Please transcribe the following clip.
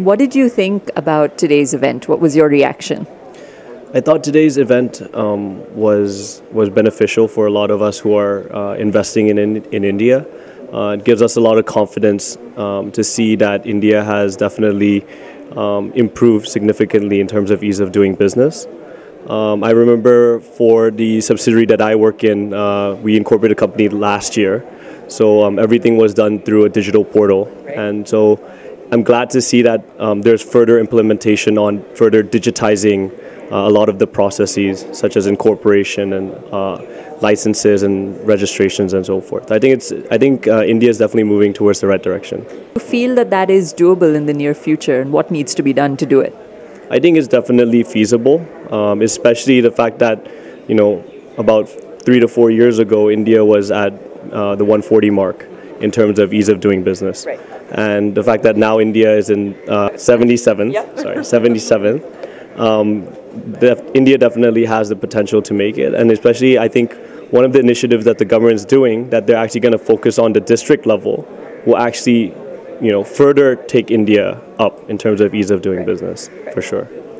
What did you think about today's event? What was your reaction? I thought today's event was beneficial for a lot of us who are investing in India. It gives us a lot of confidence to see that India has definitely improved significantly in terms of ease of doing business. I remember for the subsidiary that I work in, we incorporated a company last year. So everything was done through a digital portal. Right. And so I'm glad to see that there's further implementation on further digitizing a lot of the processes, such as incorporation and licenses and registrations and so forth. I think India is definitely moving towards the right direction. Do you feel that that is doable in the near future, and what needs to be done to do it? I think it's definitely feasible, especially the fact that, you know, about 3 to 4 years ago, India was at the 140 mark in terms of ease of doing business. Right. And the fact that now India is in 77th, yep. Sorry, 77th, India definitely has the potential to make it. And especially, I think one of the initiatives that the government is doing, that they're actually going to focus on the district level, will actually, you know, further take India up in terms of ease of doing business, for sure.